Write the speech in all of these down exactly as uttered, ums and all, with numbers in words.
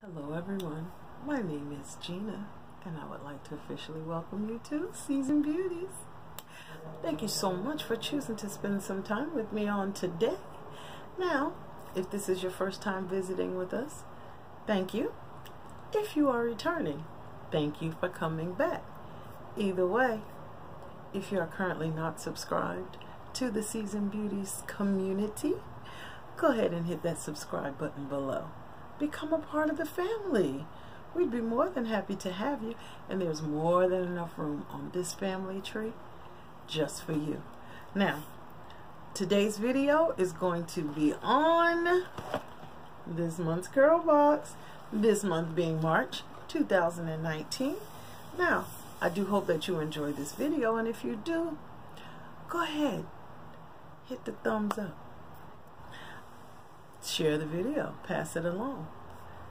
Hello everyone, my name is Gina and I would like to officially welcome you to Seasoned Beauties. Thank you so much for choosing to spend some time with me on today. Now, if this is your first time visiting with us, thank you. If you are returning, thank you for coming back. Either way, if you are currently not subscribed to the Seasoned Beauties community, go ahead and hit that subscribe button below. Become a part of the family. We'd be more than happy to have you, and there's more than enough room on this family tree just for you. Now, today's video is going to be on this month's CurlBox, this month being March two thousand nineteen. Now, I do hope that you enjoy this video, and if you do, go ahead, hit the thumbs up. Share the video, pass it along,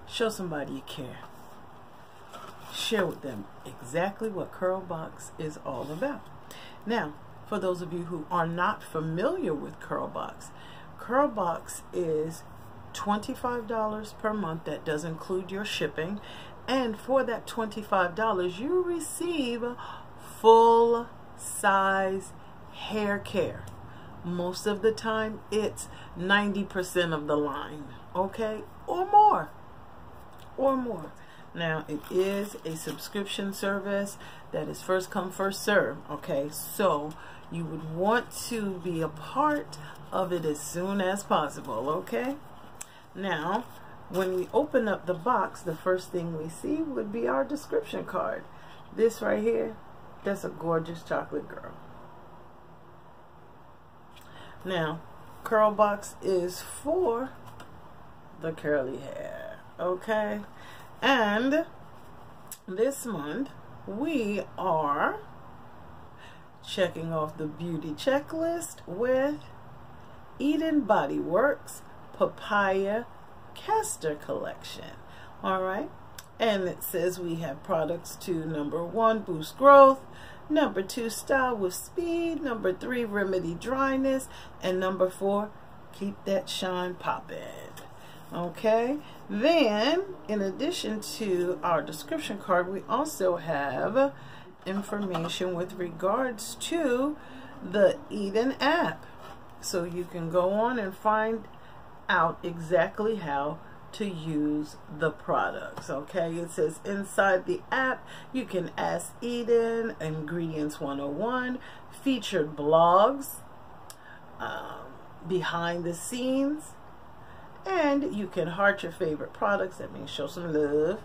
show somebody you care, share with them exactly what CurlBox is all about. Now, for those of you who are not familiar with CurlBox, CurlBox is twenty-five dollars per month. That does include your shipping, and for that twenty-five dollars you receive full size hair care. Most of the time, it's ninety percent of the line, okay? Or more, or more. Now, it is a subscription service that is first come, first serve, okay? So, you would want to be a part of it as soon as possible, okay? Now, when we open up the box, the first thing we see would be our description card. This right here, that's a gorgeous chocolate girl. Now, CurlBox is for the curly hair, okay? And this month, we are checking off the beauty checklist with Eden Body Works Papaya Castor Collection, all right? And it says we have products to, number one, boost growth, number two, style with speed, number three, remedy dryness, and number four, keep that shine popping. Okay, then in addition to our description card, we also have information with regards to the Eden app, so you can go on and find out exactly how to use the products, okay? It says inside the app you can ask Eden, ingredients one oh one, featured blogs, um, behind the scenes, and you can heart your favorite products. That means show some love,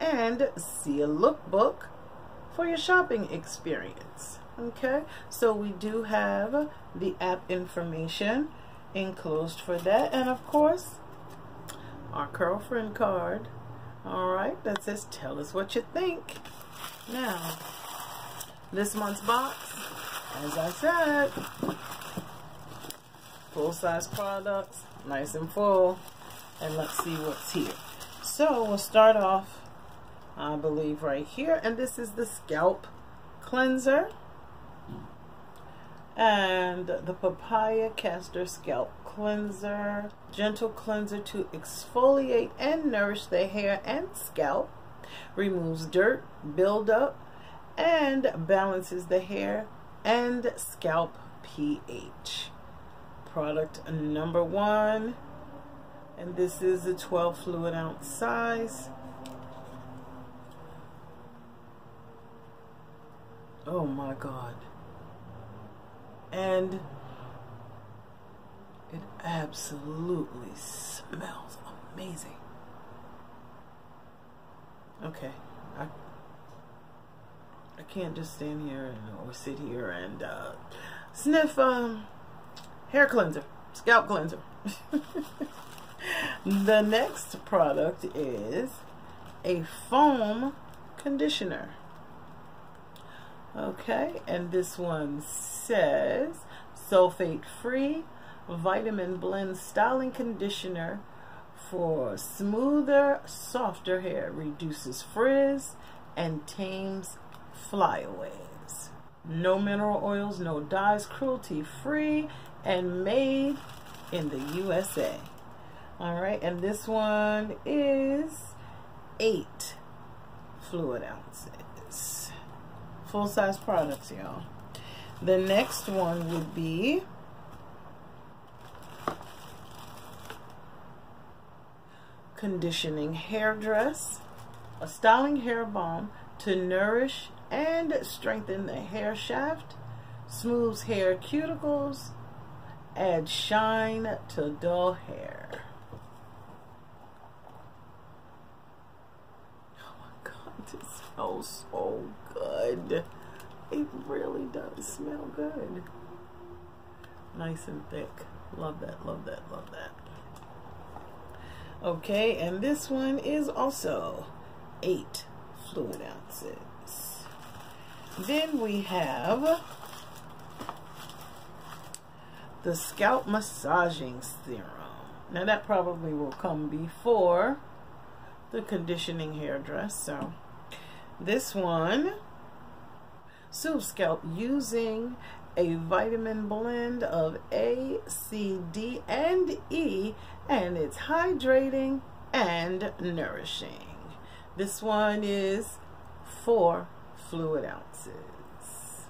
and see a lookbook for your shopping experience, okay? So we do have the app information enclosed for that, and of course our girlfriend card, all right, that says tell us what you think. Now, this month's box, as I said, full-size products, nice and full, and let's see what's here. So we'll start off, I believe, right here, and this is the scalp cleanser and the Papaya Castor Scalp Cleanser, gentle cleanser to exfoliate and nourish the hair and scalp, removes dirt buildup, and balances the hair and scalp pH. Product number one, and this is the twelve fluid ounce size. Oh my God. And it absolutely smells amazing. Okay, I, I can't just stand here and, or sit here and uh, sniff um, hair cleanser, scalp cleanser. The next product is a foam conditioner. Okay, and this one says sulfate-free vitamin blend styling conditioner for smoother, softer hair, reduces frizz and tames flyaways. No mineral oils, no dyes, cruelty-free, and made in the U S A. All right, and this one is eight fluid ounces. Full-size products, y'all. The next one would be conditioning hairdress, a styling hair balm to nourish and strengthen the hair shaft, smooths hair cuticles, adds shine to dull hair. Oh my God, it smells so good. It really does smell good. Nice and thick. Love that, love that, love that. Okay, and this one is also eight fluid ounces. Then we have the scalp massaging serum. Now that probably will come before the conditioning hairdress. So this one soothes scalp using a vitamin blend of A, C, D, and E, and it's hydrating and nourishing. This one is four fluid ounces.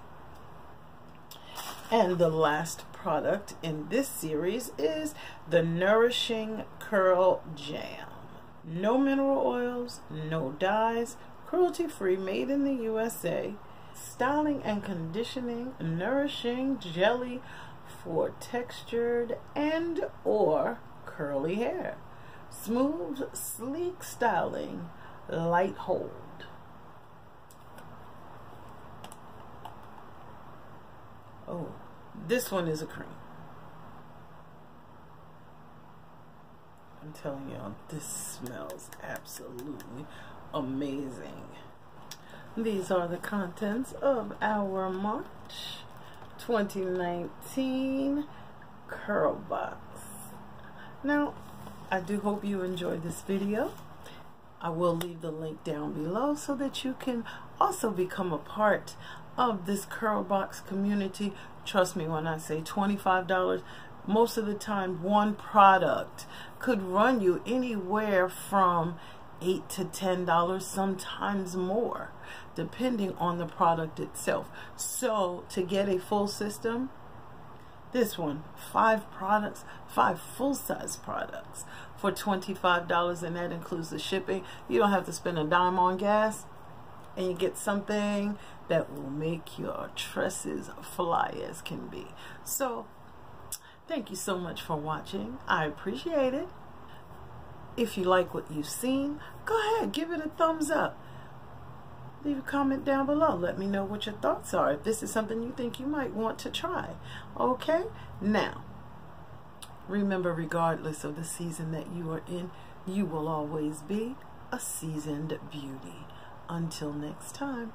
And the last product in this series is the Nourishing Curl Jam. No mineral oils, no dyes, cruelty-free, made in the U S A. Styling and conditioning nourishing jelly for textured and or curly hair. Smooth, sleek styling, light hold. Oh, this one is a cream. I'm telling y'all, this smells absolutely amazing. These are the contents of our March twenty nineteen CurlBox. Now, I do hope you enjoyed this video. I will leave the link down below so that you can also become a part of this CurlBox community. Trust me when I say twenty-five dollars. Most of the time, one product could run you anywhere from eight to ten dollars, sometimes more, depending on the product itself. So to get a full system, this one, five products, five full-size products for twenty-five dollars, and that includes the shipping. You don't have to spend a dime on gas, and you get something that will make your tresses fly as can be. So thank you so much for watching. I appreciate it. If you like what you've seen, go ahead, give it a thumbs up. Leave a comment down below. Let me know what your thoughts are, if this is something you think you might want to try. Okay? Now, remember, regardless of the season that you are in, you will always be a seasoned beauty. Until next time.